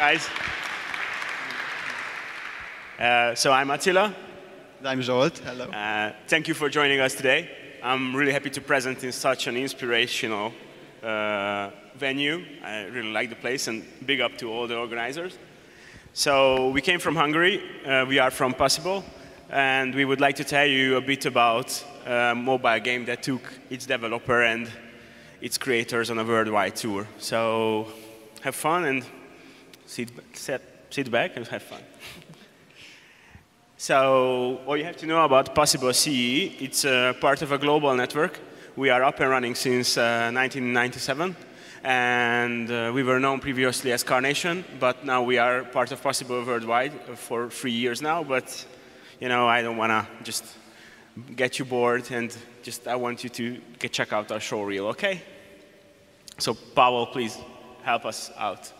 guys. So I'm Attila. I'm Zsolt. Hello. Thank you for joining us today. I'm really happy to present in such an inspirational venue. I really like the place, and big up to all the organizers. So we came from Hungary. We are from Possible, and we would like to tell you a bit about a mobile game that took its developer and its creators on a worldwide tour. So have fun and sit back and have fun. So all you have to know about Possible C.E., it's part of a global network. We are up and running since 1997. And we were known previously as Carnation, but now we are part of Possible Worldwide for 3 years now. But you know, I don't want to just get you bored, and just I want you to check out our show reel, OK? So Pavel, please help us out.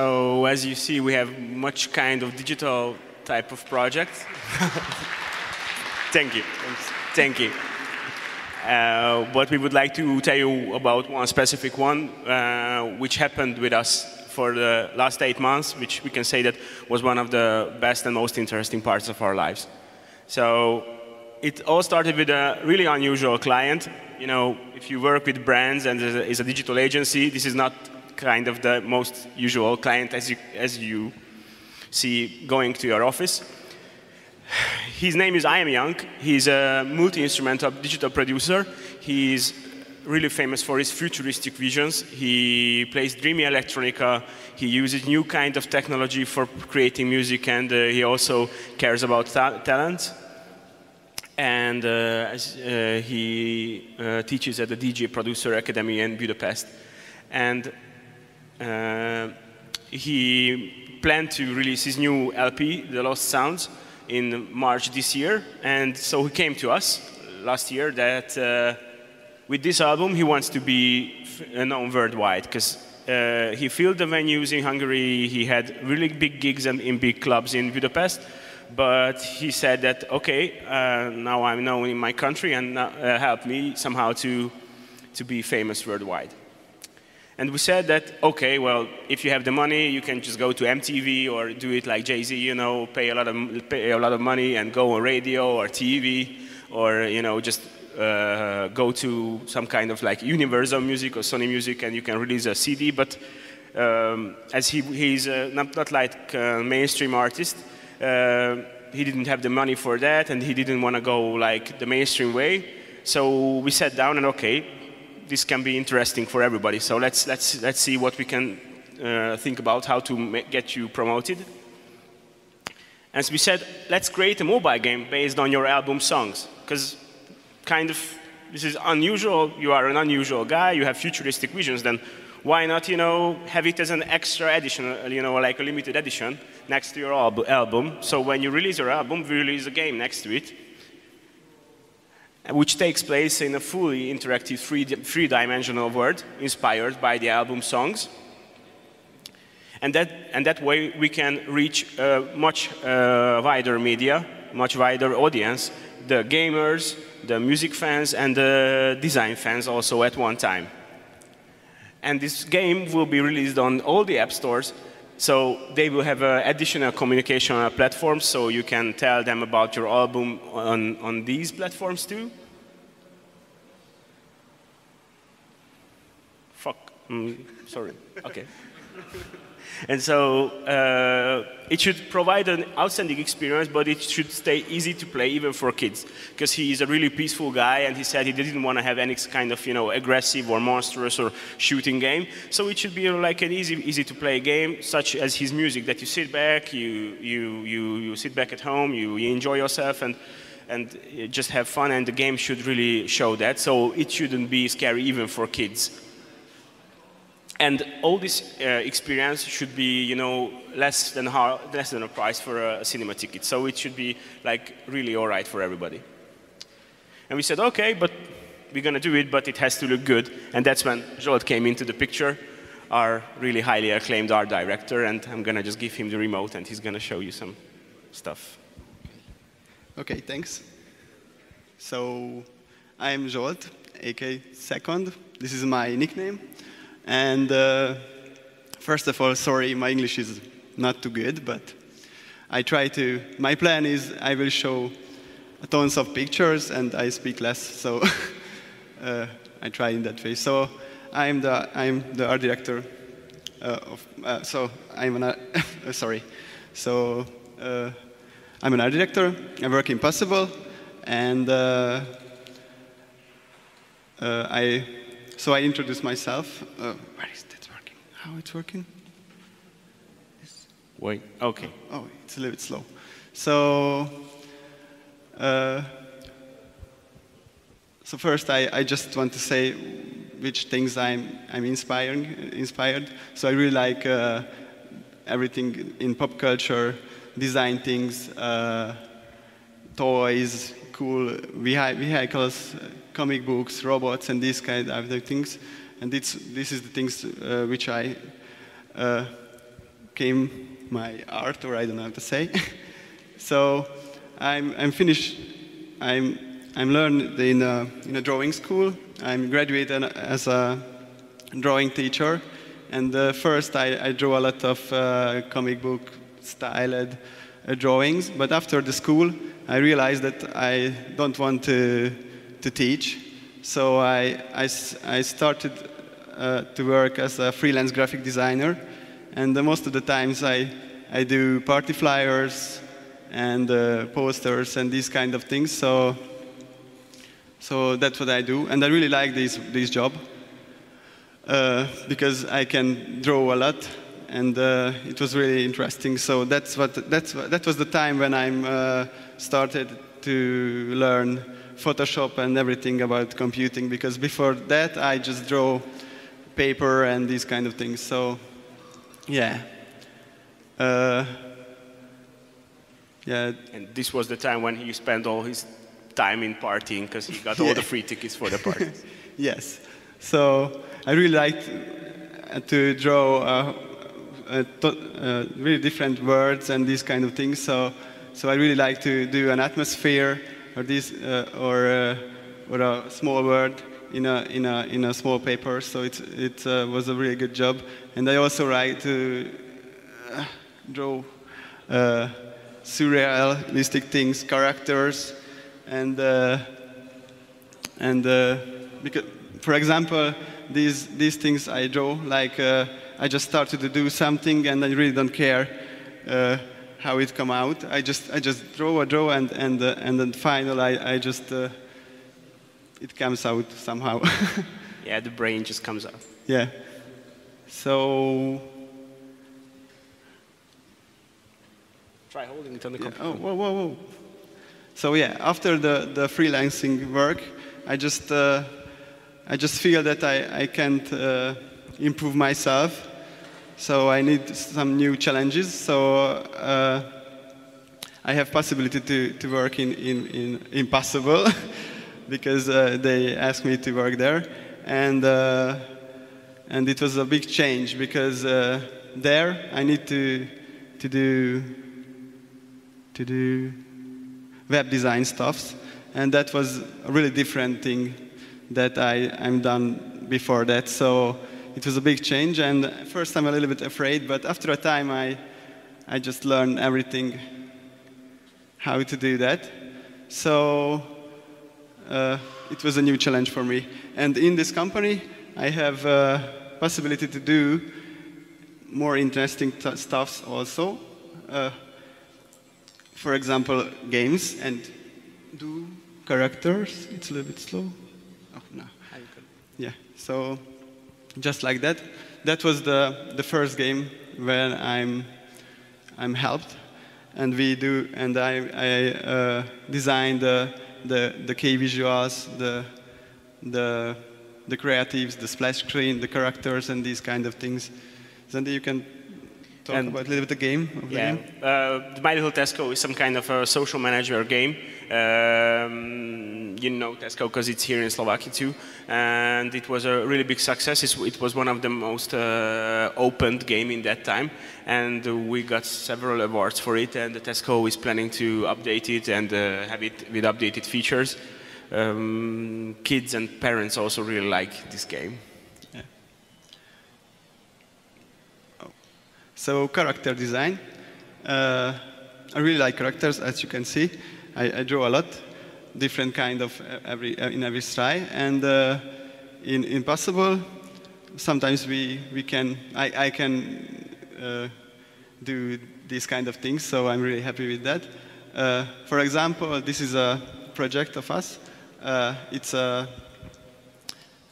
So as you see, we have much kind of digital type of projects. Thank you. Thank you. But we would like to tell you about one specific one, which happened with us for the last 8 months, which we can say that was one of the best and most interesting parts of our lives. So it all started with a really unusual client. You know, if you work with brands and is a digital agency, this is not kind of the most usual client as you see going to your office. His name is I. Am Young. He's a multi-instrumental digital producer. He's really famous for his futuristic visions. He plays dreamy electronica. He uses new kind of technology for creating music, and he also cares about talent. And he teaches at the DJ Producer Academy in Budapest. And he planned to release his new LP, The Lost Sounds, in March this year. And so he came to us last year that with this album, he wants to be known worldwide, because he filled the venues in Hungary. He had really big gigs in big clubs in Budapest. But he said that, OK, now I'm known in my country, and help me somehow to be famous worldwide. And we said that, OK, well, if you have the money, you can just go to MTV or do it like Jay-Z, you know, pay a lot of money and go on radio or TV, or, you know, just go to some kind of like Universal Music or Sony Music and you can release a CD, but as he's not like a mainstream artist, he didn't have the money for that and he didn't want to go like the mainstream way. So we sat down and okay, this can be interesting for everybody. So let's see what we can think about how to get you promoted. And so we said, let's create a mobile game based on your album songs, because kind of this is unusual. You are an unusual guy. You have futuristic visions. Then why not, you know, have it as an extra edition, you know, like a limited edition next to your album. So when you release your album, we release a game next to it, which takes place in a fully interactive three-dimensional world inspired by the album songs. And that way we can reach a much wider media, much wider audience, the gamers, the music fans, and the design fans also at one time. And this game will be released on all the app stores, so they will have additional communication platforms, so you can tell them about your album on these platforms too. Fuck, sorry, okay. And so it should provide an outstanding experience, but it should stay easy to play even for kids, because he is a really peaceful guy, and he said he didn't want to have any kind of, you know, aggressive or monstrous or shooting game. So it should be like an easy to play game, such as his music, that you sit back, you sit back at home, you enjoy yourself, and just have fun. And the game should really show that. So it shouldn't be scary even for kids. And all this experience should be, you know, less than a price for a cinema ticket. So it should be like really all right for everybody. And we said, okay, but we're gonna do it, but it has to look good. And that's when Zsolt came into the picture, our really highly acclaimed art director. And I'm gonna just give him the remote, and he's gonna show you some stuff. Okay, thanks. So I'm Zsolt, aka Second. This is my nickname. And first of all, sorry, my English is not too good, but I try to. My plan is I will show tons of pictures and I speak less, so I try in that way. So I'm the art director. I'm an art director. I work in Possible, and So I introduce myself. Where is that working? How it's working? Yes. Wait. Okay. Oh, it's a little bit slow. So, first I just want to say which things I'm inspired. So I really like everything in pop culture, design things, toys, cool vehicles, comic books, robots, and these kind of other things. And this is the things which I came my art, or I don't know how to say. So I'm finished. I'm learned in a drawing school. I'm graduated as a drawing teacher. And first I drew a lot of comic book styled drawings. But after the school, I realized that I don't want to teach, so I started to work as a freelance graphic designer, and most of the times I do party flyers and posters and these kind of things. So that's what I do, and I really like this job because I can draw a lot, and it was really interesting. So that was the time when I'm started to learn Photoshop and everything about computing, because before that I just draw paper and these kind of things. So yeah. And this was the time when he spent all his time in partying, because he got all the free tickets for the parties. Yes. So I really liked to draw really different words and these kind of things. So I really like to do an atmosphere, or a small word in a small paper. So it was a really good job. And I also like to draw surrealistic things, characters, and And because, for example, these things I draw, like I just started to do something and I really don't care how it come out. I just draw, and then finally I just it comes out somehow. Yeah, the brain just comes out. Yeah. So. Try holding it on the computer. Oh, whoa, whoa, whoa. So yeah, after the freelancing work, I just feel that I can't improve myself, so I need some new challenges. So I have possibility to work in Impossible, because they asked me to work there, and it was a big change, because there I need to do web design stuffs, and that was a really different thing that I'm done before that. So it was a big change, and at first I'm a little bit afraid, but after a time I just learned everything how to do that. So it was a new challenge for me. And in this company I have possibility to do more interesting stuffs also. For example, games and do characters. It's a little bit slow. Oh, no. Yeah, so just like that. That was the first game where I'm helped, and I designed the key visuals, the creatives, the splash screen, the characters, and these kind of things. Then you can. Talk about a little bit the game. My Little Tesco is some kind of a social manager game. You know Tesco because it's here in Slovakia too, and it was a really big success. It was one of the most opened game in that time, and we got several awards for it. And the Tesco is planning to update it and have it with updated features. Kids and parents also really like this game. So character design, I really like characters, as you can see. I draw a lot, different kind of in every try. And in Impossible, sometimes I can do these kind of things. So I'm really happy with that. For example, this is a project of us. It's an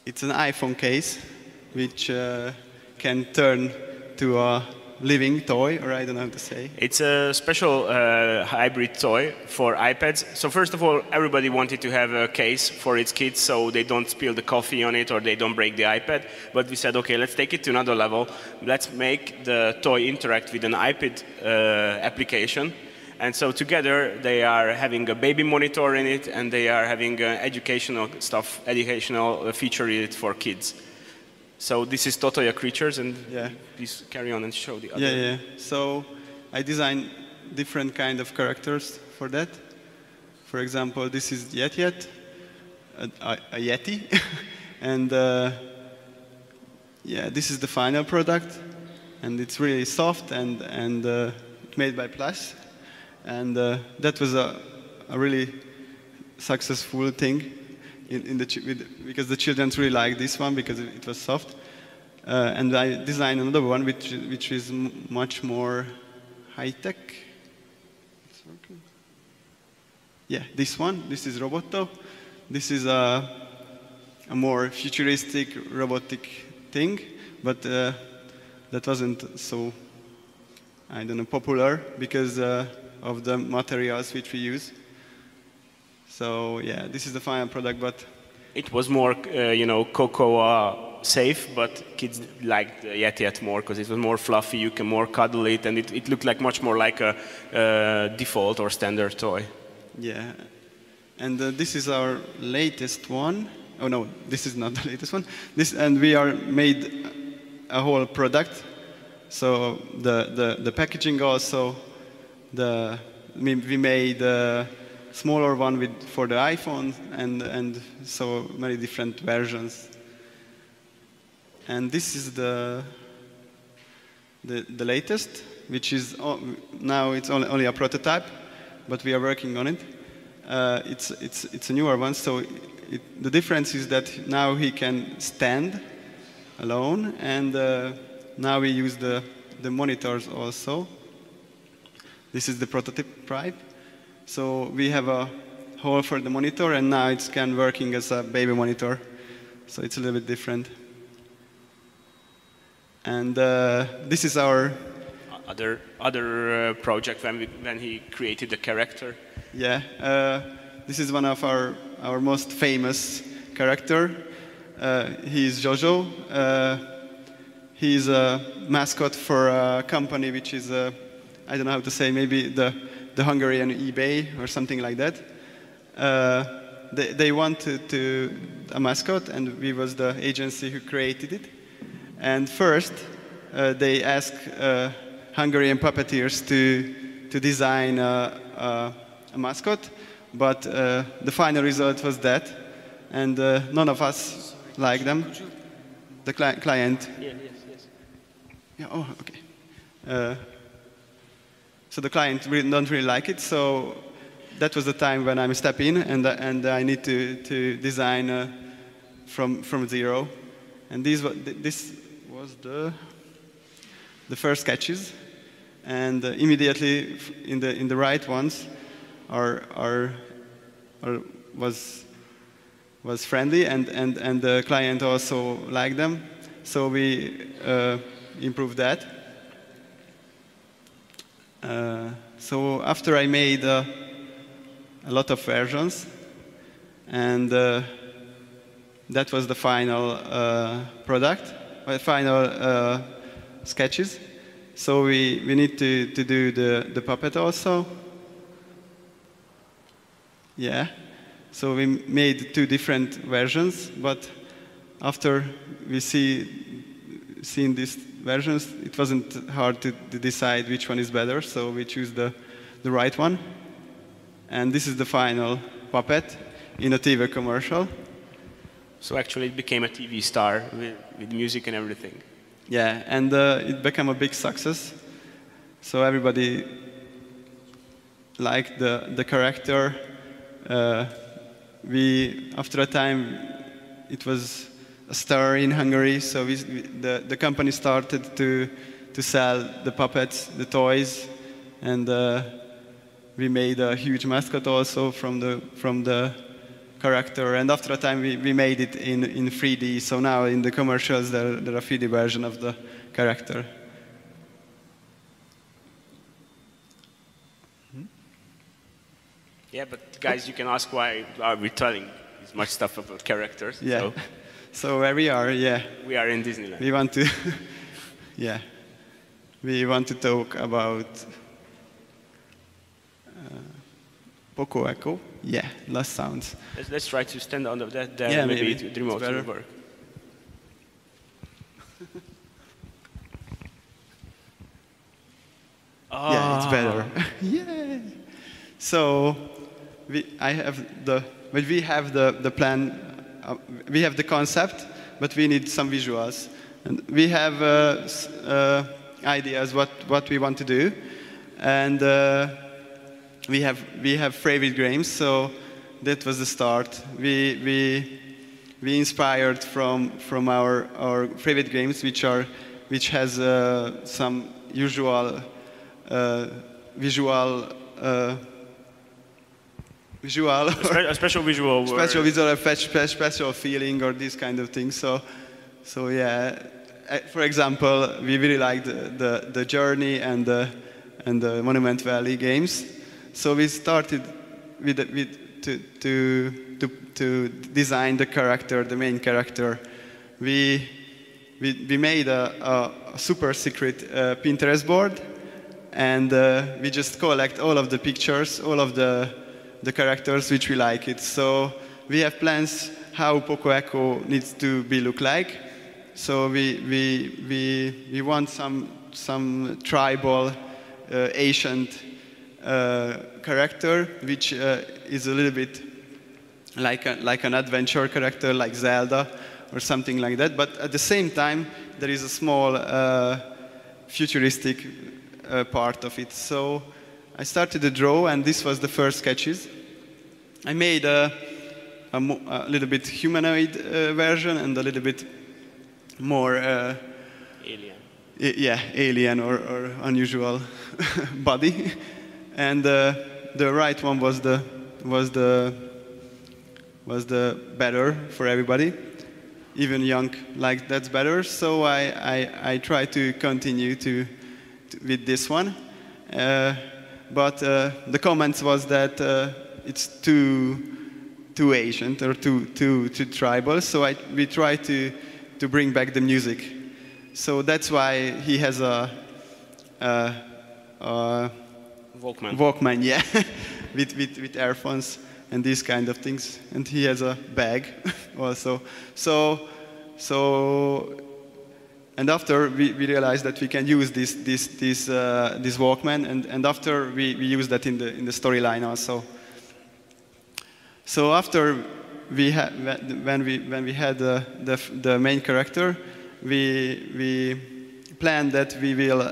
iPhone case which can turn to a living toy, or I don't know how to say. It's a special hybrid toy for iPads. So first of all, everybody wanted to have a case for its kids so they don't spill the coffee on it or they don't break the iPad. But we said, okay, let's take it to another level. Let's make the toy interact with an iPad application. And so together they are having a baby monitor in it, and they are having educational stuff, educational feature in it for kids. So this is Totoro Creatures, and yeah. Please carry on and show the other. Yeah, yeah. So I design different kind of characters for that. For example, this is Yeti, a Yeti, and yeah, this is the final product, and it's really soft and made by plush, and that was a really successful thing. Because the children really like this one because it was soft, and I designed another one which is much more high tech. It's working. Yeah, this one. This is Roboto. This is a more futuristic robotic thing, but that wasn't so, I don't know, popular because of the materials which we use. So yeah, this is the final product, but it was more, you know, cocoa safe, but kids liked the Yeti more because it was more fluffy. You can more cuddle it, and it looked like much more like a default or standard toy. Yeah, and this is our latest one. Oh no, this is not the latest one. And we are made a whole product. So the packaging also, we made. Smaller one for the iPhone and so many different versions. And this is the latest, which is now it's only a prototype, but we are working on it. It's a newer one, so The difference is that now he can stand alone, and now we use the monitors also. This is the prototype pipe. So we have a hole for the monitor, and now it's can working as a baby monitor. So it's a little bit different. And this is our other project when he created the character. Yeah, this is one of our most famous character. He is Jojo. He is a mascot for a company which is I don't know how to say, maybe the Hungarian eBay or something like that. They wanted a mascot, and we was the agency who created it. And first, they asked Hungarian puppeteers to design a mascot, but the final result was that, and none of us liked them. The client. Yeah, yes, yes. Yeah. Oh, okay. So the client really don't really like it. So that was the time when I step in, and I need to design from zero. And this was the first sketches, and immediately in the right ones, was friendly, and the client also liked them, so we improved that. So after I made a lot of versions, and that was the final product, my final sketches. So we need to do the puppet also. Yeah. So we made two different versions, but after we seen these versions, it wasn't hard to decide which one is better. So we choose the right one. And this is the final puppet in a TV commercial. So actually it became a TV star with music and everything. Yeah, and it became a big success. So everybody liked the character. After a time, it was a star in Hungary, so the company started to sell the puppets, the toys, and we made a huge mascot also from the character. And after a time, we made it in 3D, so now in the commercials, there are 3D version of the character. Yeah, but guys, you can ask why are we telling this much stuff about characters. Yeah. So where we are, yeah. We are in Disneyland. We want to, yeah. We want to talk about Poco Eco. Yeah, Lost Sounds. Let's try to stand under that, then yeah, maybe it remote will work. Oh. Yeah, it's better. Yeah. So we have the plan, we have the concept, but we need some visuals. And we have ideas what we want to do, and we have favorite games. So that was the start. We inspired from our favorite games, which has some usual visual, a special visual, special visual effect, special feeling, or these kind of things. So yeah. For example, we really liked the Journey and the Monument Valley games. So we started to design the character, the main character. We made a super secret Pinterest board, and we just collect all of the pictures, all of the characters which we like it. So we have plans how Poco Eco needs to be look like. So we want some tribal, ancient character which is a little bit like an adventure character, like Zelda or something like that. But at the same time, there is a small futuristic part of it. So I started to draw, and this was the first sketches. I made a little bit humanoid version, and a little bit more alien. Yeah, alien or unusual body. And the right one was the better for everybody. Even Young liked that's better. So I try to continue with this one. But the comments was that it's too ancient or too tribal. So we try to bring back the music. So that's why he has a Walkman, yeah, with earphones and these kind of things, and he has a bag also. So and after we realized that we can use this Walkman, and after we use that in the storyline also. So after when we had the main character, we planned that we will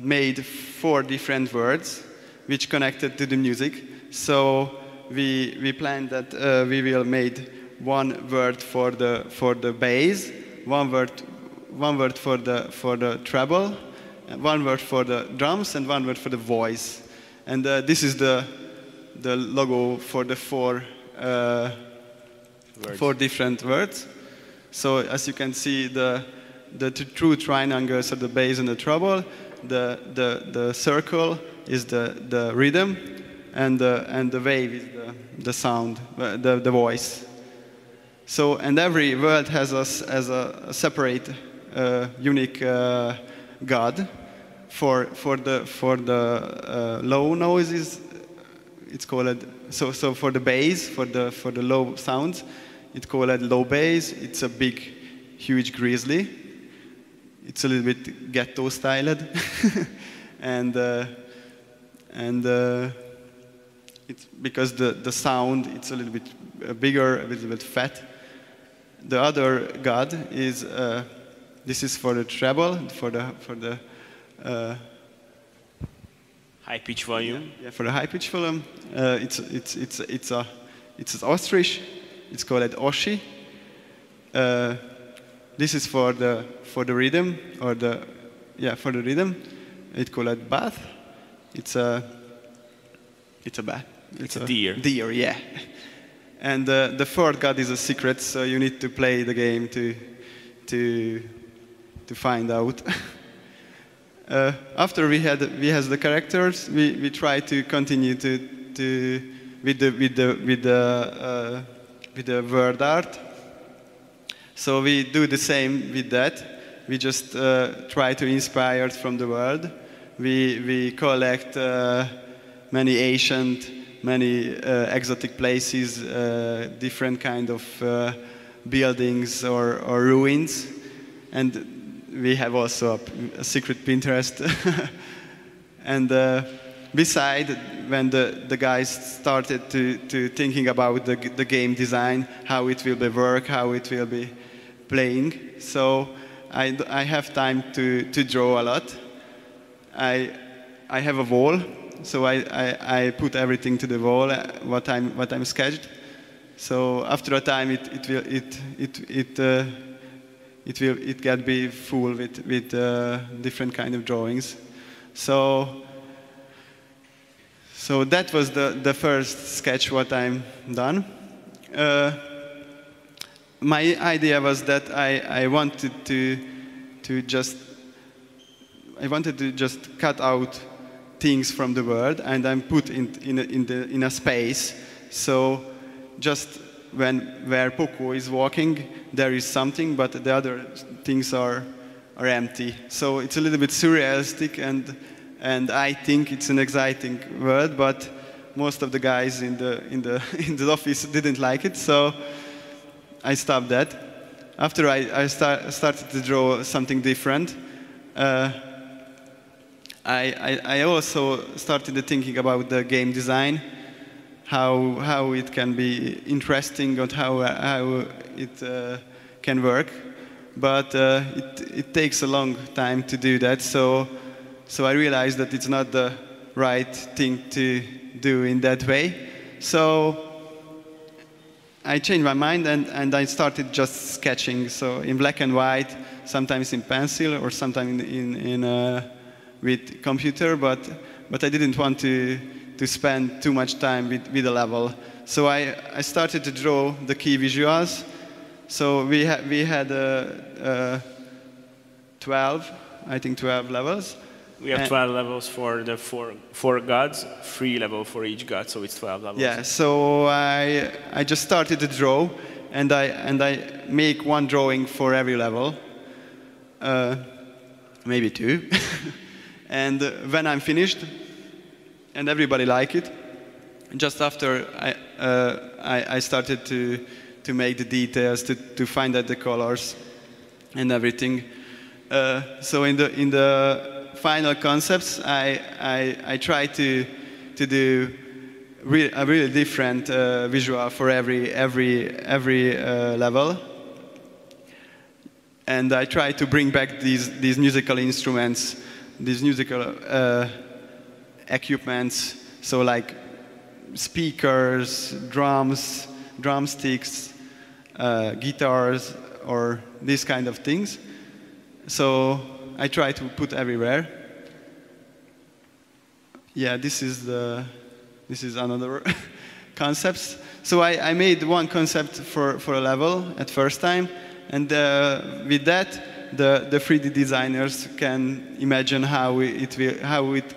made 4 different words which connected to the music. So we planned that we will made 1 word for the bass, 1 word for the treble, 1 word for the drums, and 1 word for the voice. And this is the logo for the 4 4 different words. So as you can see, the true triangles are the bass and the treble. The circle is the rhythm, and the wave is the sound, the voice. So and every word has a separate unique god. For the low noises, it's called so for the bass, for the low sounds, it's called Low Bass. It's a big, huge grizzly. It's a little bit ghetto styled, and it's because the sound, it's a little bit bigger, a little bit fat. The other god is this is for the treble, for the high pitch volume. Yeah, for the high pitch volume. It's an ostrich. It's called Oshi. This is for the rhythm, for the rhythm. It's called Bath. It's a bat. It's a deer. Deer, yeah. And the 4th god is a secret, so you need to play the game to find out. After we had the characters, we try to continue to with the word art. So we do the same with that. We just try to inspire from the world. We collect many ancient, many exotic places, different kind of buildings or ruins, and we have also a secret Pinterest. And beside, when the guys started to thinking about the game design, how it will be work, how it will be playing, so I have time to draw a lot. I have a wall, so I put everything to the wall what I'm sketched. So after a time it can be full with different kind of drawings. So that was the first sketch what I'm done. My idea was that I wanted to just cut out things from the world, and I'm put in a space. So just where Poco is walking, there is something, but the other things are empty. So it's a little bit surrealistic, and I think it's an exciting word, but most of the guys in the office didn't like it, so I stopped that. After I started to draw something different, I also started thinking about the game design, how it can be interesting, and how it can work, but it takes a long time to do that. So I realized that it's not the right thing to do in that way. So I changed my mind, and I started just sketching. So in black and white, sometimes in pencil, or sometimes with computer. But I didn't want to spend too much time with a level. So I started to draw the key visuals. So we had 12, I think 12 levels. We have 12 levels for the four gods, 3 levels for each god, so it's 12 levels. Yeah, so I just started to draw, and I make one drawing for every level, maybe 2. And when I'm finished, and everybody liked it, just after I started to make the details, to find out the colors, and everything. So in the final concepts, I try to do a really different visual for every level, and I try to bring back these musical instruments, these musical equipments, so like speakers, drums, drumsticks, guitars, or these kind of things. So I try to put everywhere. Yeah, this is another concept. So I made one concept for a level at first time, and with that the 3D designers can imagine how it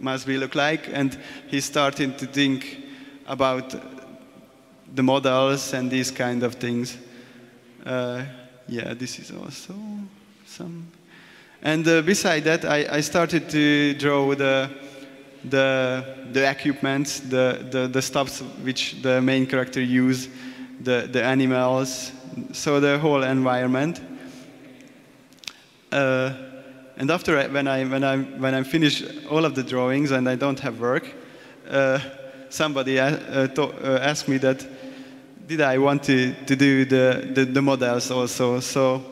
must be look like, and he started to think about the models and these kind of things. Yeah, this is also some. And beside that, I started to draw the equipments, the stuffs which the main character use, the animals, so the whole environment. And after when I finish all of the drawings and I don't have work, somebody asked me that did I want to do the models also. So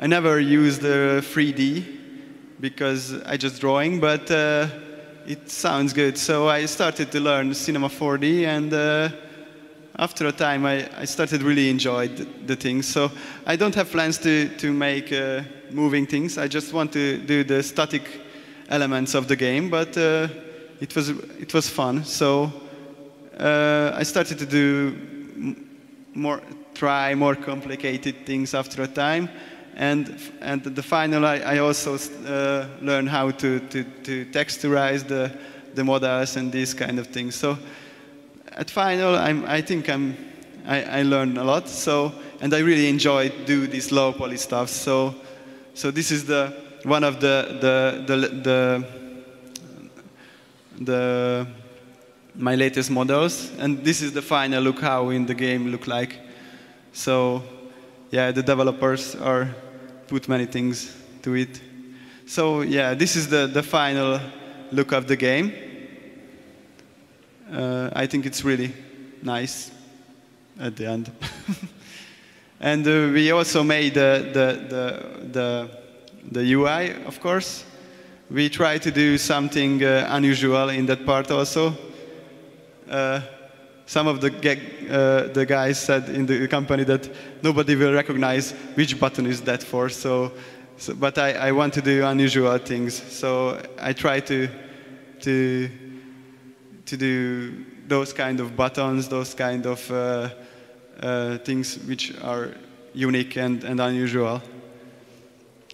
I never used 3D because I just drawing, but it sounds good. So I started to learn Cinema 4D, and after a time I started really enjoyed the things. So I don't have plans to make moving things. I just want to do the static elements of the game, but it was fun. So I started to do more complicated things after a time. And the final, I also learned how to texturize the models and these kind of things. So at final, I think I learned a lot. So, and I really enjoyed do this low poly stuff. So this is the one of the my latest models, and this is the final look how in the game look like. So yeah, the developers are put many things to it. So yeah, this is the final look of the game. I think it's really nice at the end. And we also made the UI, of course. We try to do something unusual in that part also. Some of the guys said in the company that nobody will recognize which button is that for. So but I want to do unusual things. So I try to do those kind of buttons, those kind of things which are unique and unusual.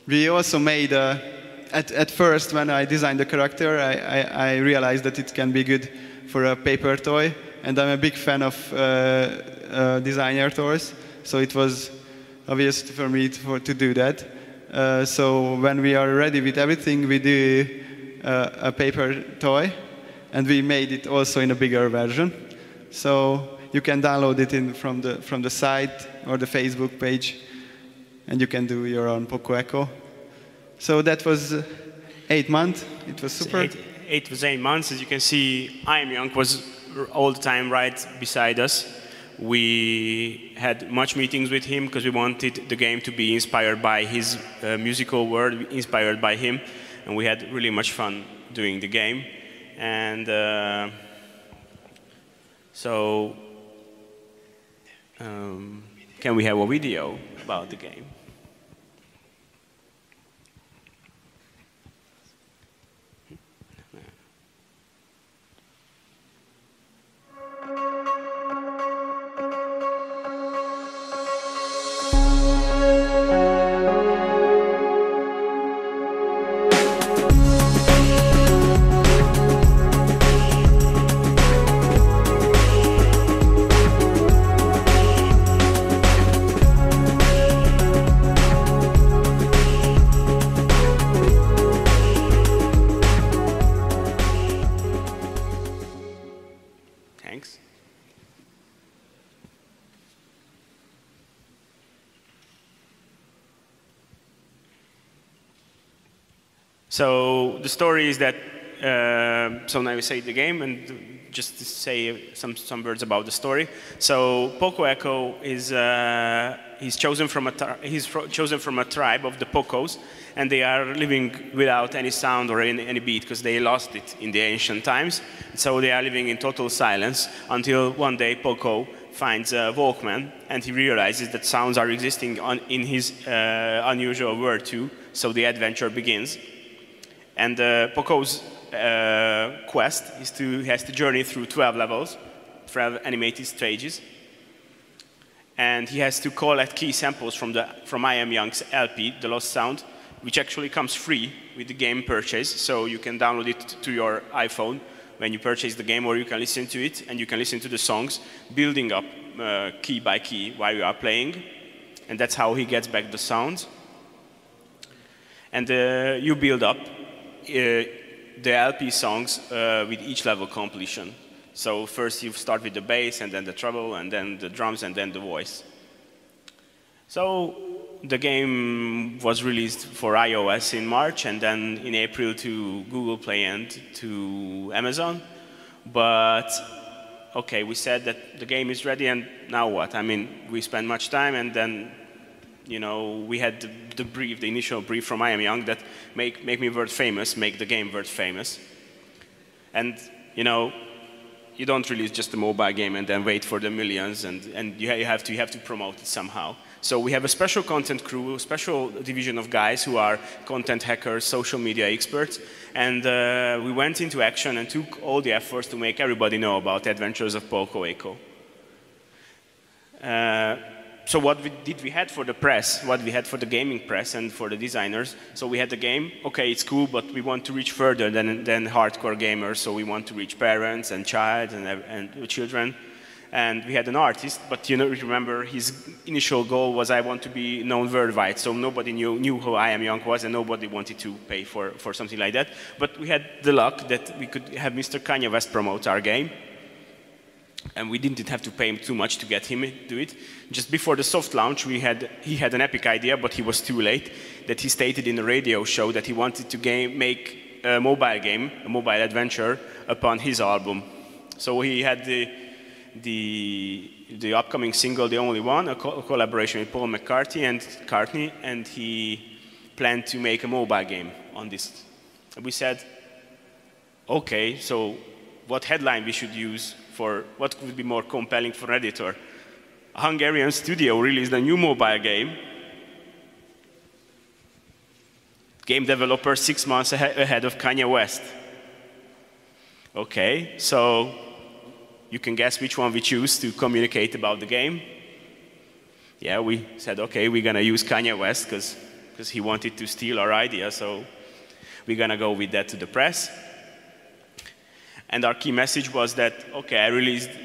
We also made at first when I designed the character, I realized that it can be good for a paper toy. And I'm a big fan of designer toys, so it was obvious for me to do that. So when we are ready with everything, we do a paper toy, and we made it also in a bigger version. So you can download it from the site or the Facebook page, and you can do your own Poco Eco. So that was 8 months. It was super. It was 8 months. As you can see, I Am Young was all the time right beside us. We had much meetings with him because we wanted the game to be inspired by his musical world, inspired by him, and we had really much fun doing the game. And So can we have a video about the game? So the story is that, so now we say the game, and just to say some words about the story. So Poco Eco is he's chosen from a tribe of the Pocos, and they are living without any sound or any beat because they lost it in the ancient times. So they are living in total silence until one day Poco finds a Walkman, and he realizes that sounds are existing in his unusual world too. So the adventure begins. And Poco's quest is has to journey through 12 levels, 12 animated stages. And he has to collect key samples from I. Am Young's LP, The Lost Sound, which actually comes free with the game purchase. So you can download it to your iPhone when you purchase the game, or you can listen to it, and you can listen to the songs, building up key by key while you are playing. And that's how he gets back the sounds. And you build up the LP songs with each level completion. So first you start with the bass, and then the treble, and then the drums, and then the voice. So the game was released for iOS in March, and then in April to Google Play and to Amazon. But OK, we said that the game is ready, and now what? I mean, we spent much time, and then we had the initial brief from I Am Young that make me world famous, make the game world famous. And you don't release just a mobile game and then wait for the millions, and you have to promote it somehow. So we have a special content crew, a special division of guys who are content hackers, social media experts, and we went into action and took all the efforts to make everybody know about the adventures of Poco Eco. So what we had for the press, what we had for the gaming press and for the designers, so we had the game, okay, it's cool, but we want to reach further than hardcore gamers, so we want to reach parents and children. And we had an artist, but remember his initial goal was, I want to be known worldwide, so nobody knew who I Am Young was, and nobody wanted to pay for something like that. But we had the luck that we could have Mr. Kanye West promote our game. And we didn't have to pay him too much to get him to do it. Just before the soft launch, he had an epic idea, but he was too late, that he stated in a radio show that he wanted to make a mobile game, a mobile adventure, upon his album. So he had the upcoming single, The Only One, a collaboration with Paul McCartney, and he planned to make a mobile game on this. We said, OK, so what headline we should use? For what could be more compelling for an editor? A Hungarian studio released a new mobile game. Game developer 6 months ahead of Kanye West. OK, so you can guess which one we choose to communicate about the game. Yeah, we said, OK, we're going to use Kanye West, because he wanted to steal our idea. So we're going to go with that to the press. And our key message was that, OK, we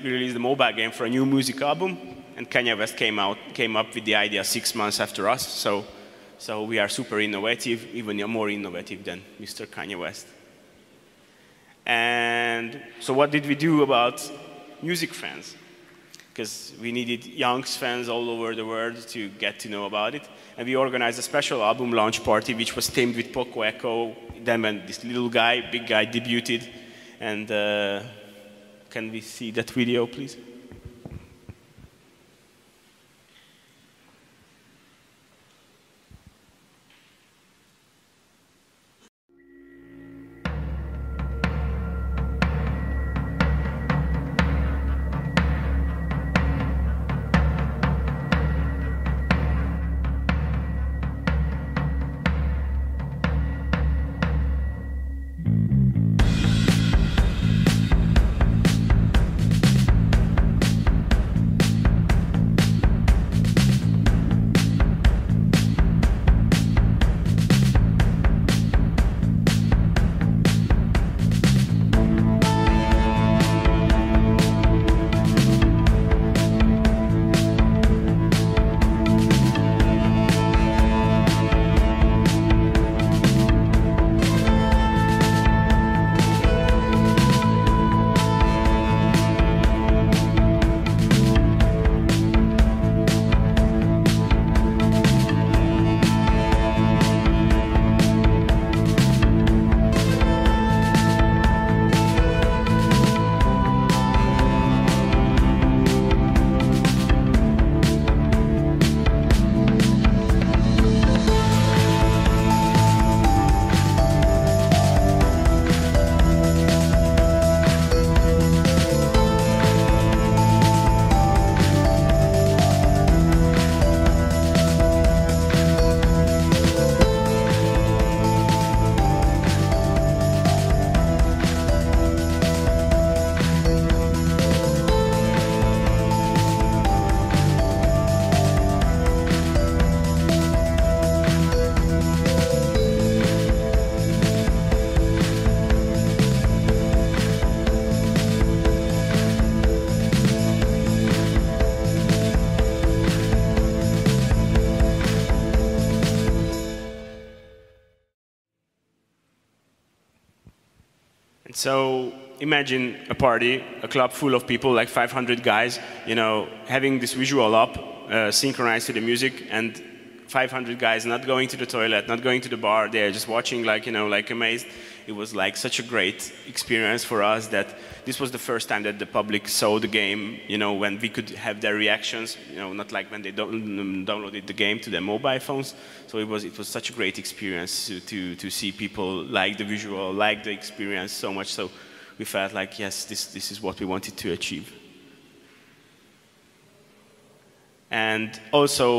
released a mobile game for a new music album, and Kanye West came up with the idea 6 months after us. So we are super innovative, even more innovative than Mr. Kanye West. And so what did we do about music fans? Because we needed young fans all over the world to get to know about it. And we organized a special album launch party, which was themed with Poco Eco. Then when this little guy, big guy, debuted. And can we see that video, please? And so imagine a party, a club full of people, like 500 guys, you know, having this visual up, synchronized to the music, and 500 guys not going to the toilet, not going to the bar, they're just watching, like, you know, like amazed. It was like such a great experience for us that this was the first time that the public saw the game, you know, when we could have their reactions, you know, not like when they downloaded the game to their mobile phones. So it was such a great experience to see people like the visual, like the experience so much. So we felt like, yes, this is what we wanted to achieve. And also,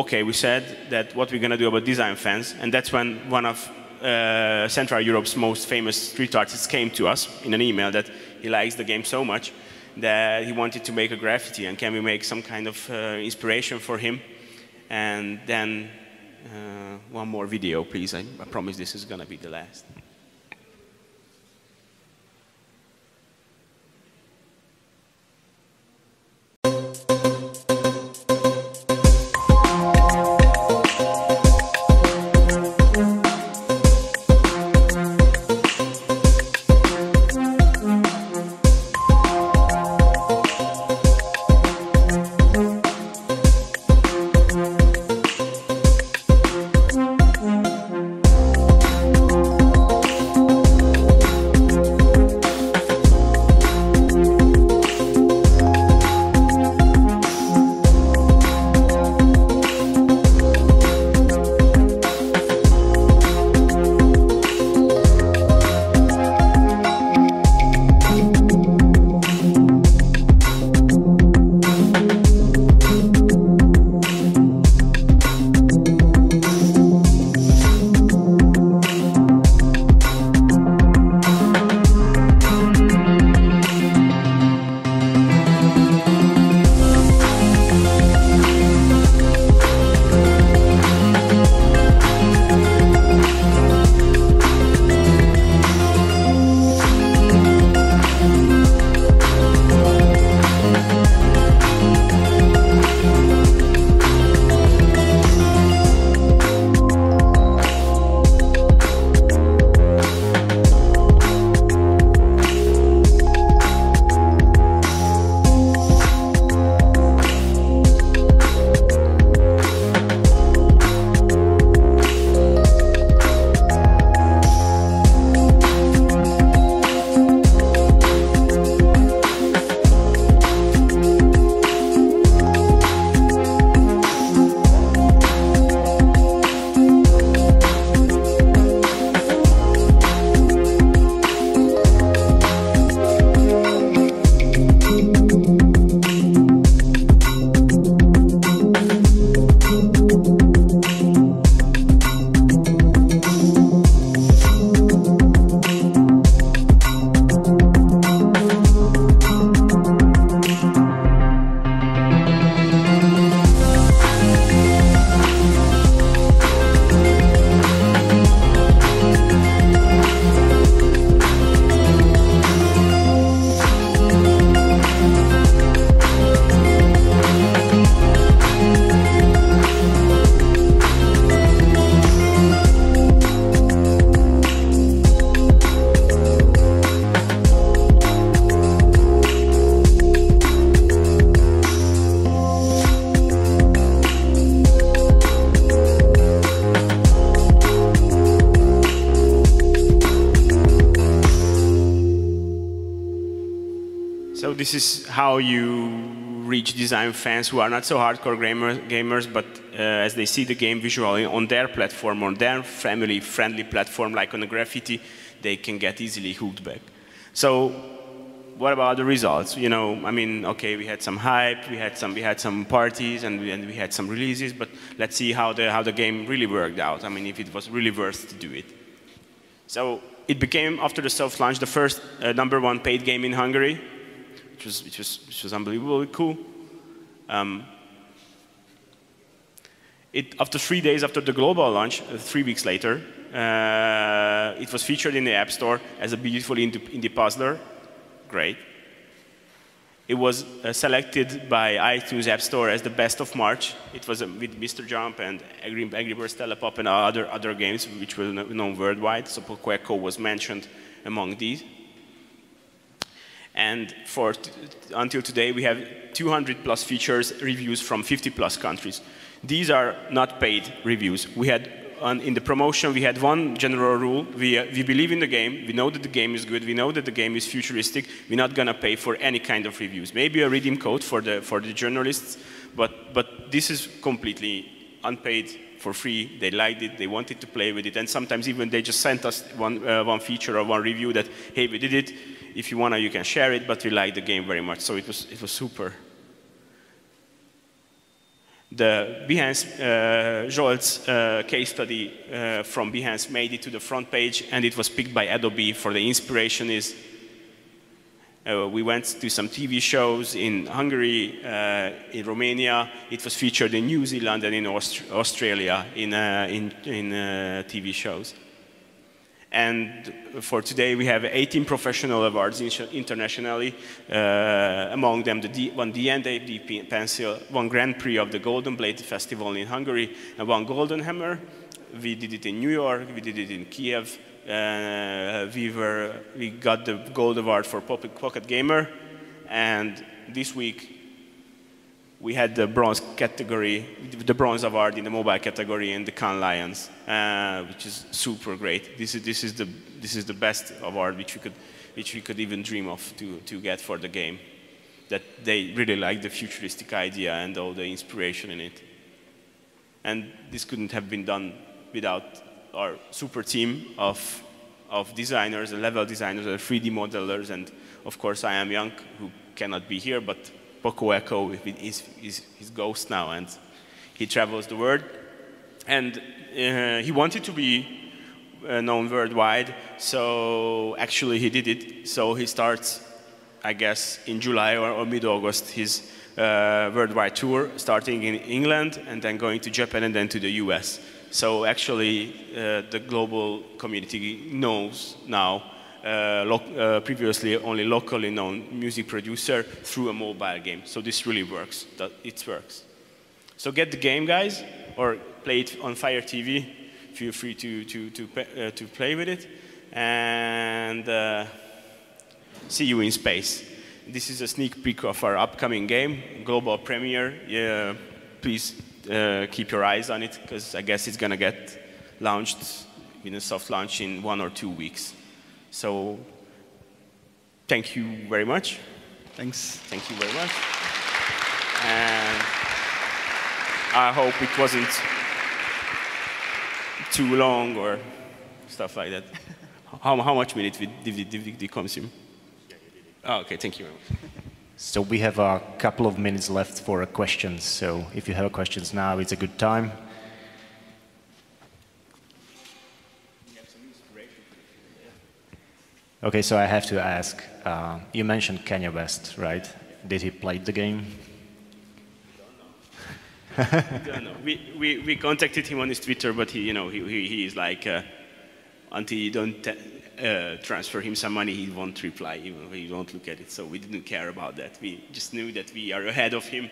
okay, we said that what we're going to do about design fans, and that's when one of Central Europe's most famous street artists came to us in an email that he likes the game so much that he wanted to make a graffiti, and can we make some kind of inspiration for him? And then one more video, please. I promise this is going to be the last. This is how you reach design fans who are not so hardcore gamers, but as they see the game visually on their platform, on their family-friendly platform, like on the graffiti, they can get easily hooked back. So, what about the results? You know, I mean, okay, we had some hype, we had some parties, and we had some releases, but let's see how the game really worked out. I mean, if it was really worth to do it. So, it became after the soft launch the first #1 paid game in Hungary. Which was unbelievably cool. After 3 days after the global launch, 3 weeks later, it was featured in the App Store as a beautiful indie puzzler. Great. It was selected by iTunes App Store as the best of March. It was with Mr. Jump and Angry Birds Telepop and other games which were known worldwide. So Poco Eco was mentioned among these. And for until today, we have 200 plus features, reviews from 50 plus countries. These are not paid reviews. We had, in the promotion, we had one general rule. We believe in the game. We know that the game is good. We know that the game is futuristic. We're not going to pay for any kind of reviews. Maybe a redeem code for the journalists, but this is completely unpaid, for free. They liked it. They wanted to play with it. And sometimes even they just sent us one feature or one review that, hey, we did it. If you want to, you can share it, but we like the game very much. So it was super. The Behance, Zsolt's case study from Behance made it to the front page, and it was picked by Adobe for the inspiration. We went to some TV shows in Hungary, in Romania. It was featured in New Zealand and in Australia in TV shows. And for today, we have 18 professional awards internationally. Among them, one D&A pencil, one Grand Prix of the Golden Blade Festival in Hungary, and one Golden Hammer. We did it in New York. We did it in Kiev. We got the Gold Award for Pocket Gamer. And this week, we had the bronze category, the bronze award in the mobile category in the Cannes Lions, which is super great. This is the best award which we could even dream of to get for the game. That they really like the futuristic idea and all the inspiration in it. And this couldn't have been done without our super team of designers, level designers, 3D modelers, and of course I Am Young, who cannot be here, but Poco Eco is his ghost now, and he travels the world. And he wanted to be known worldwide, so actually he did it. So he starts, I guess, in July or mid-August, his worldwide tour, starting in England, and then going to Japan, and then to the US. So actually, the global community knows now previously only locally known music producer through a mobile game. So this really works. It works. So get the game, guys, or play it on Fire TV. Feel free to play with it. And see you in space. This is a sneak peek of our upcoming game, global premiere. Yeah, please keep your eyes on it, because I guess it's going to get launched in a soft launch in 1 or 2 weeks. So thank you very much. Thanks. Thank you very much. And I hope it wasn't too long or stuff like that. How much minute did it consume? Oh, OK, thank you very much. So we have a couple of minutes left for questions. So if you have questions now, it's a good time. Okay, so I have to ask, you mentioned Kanye West, right? Did he play the game? We don't know. We don't know. We contacted him on his Twitter, but he is like, until you don't transfer him some money, he won't reply, even if he won't look at it. So we didn't care about that. We just knew that we are ahead of him.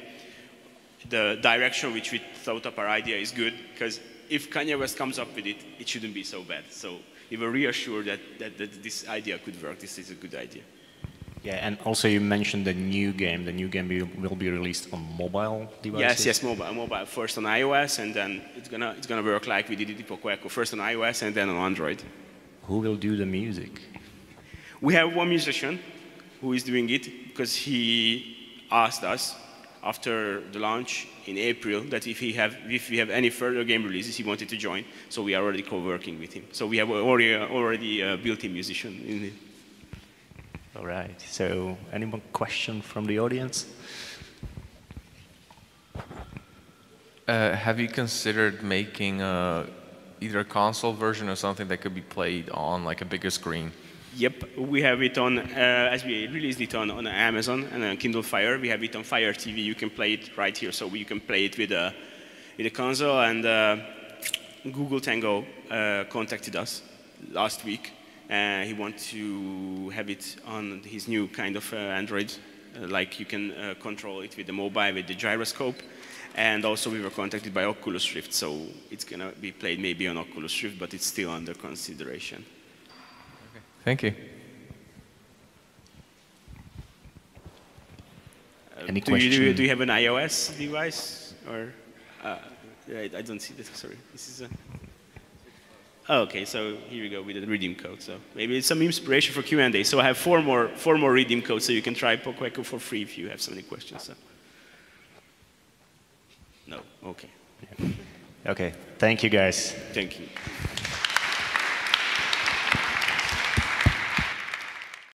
The direction which we thought up our idea is good, because if Kanye West comes up with it, it shouldn't be so bad. So we were reassured that this idea could work. This is a good idea. Yeah, and also you mentioned the new game. The new game will be released on mobile devices? Yes, mobile. First on iOS, and then it's gonna work like we did it in Poco Eco. First on iOS, and then on Android. Who will do the music? We have one musician who is doing it, because he asked us after the launch in April that if we have any further game releases, he wanted to join. So we are already co-working with him. So we have already a built-in musician in it. All right. So any more question from the audience? Have you considered making either a console version or something that could be played on like a bigger screen? Yep, we have it on, as we released it on Amazon and on Kindle Fire, we have it on Fire TV. You can play it right here. So you can play it with a console. And Google Tango contacted us last week. He wants to have it on his new kind of Android. Like you can control it with the mobile, with the gyroscope. And also we were contacted by Oculus Rift. So it's going to be played maybe on Oculus Rift, but it's still under consideration. Thank you. Any questions? Do you have an iOS device? Or I don't see this. Sorry. This is a... Oh, okay, so here we go with the redeem code. So maybe it's some inspiration for Q&A. So I have four more redeem codes, so you can try Poco Eco for free if you have so many questions. So. No, okay. Yeah. Okay, thank you guys. Thank you.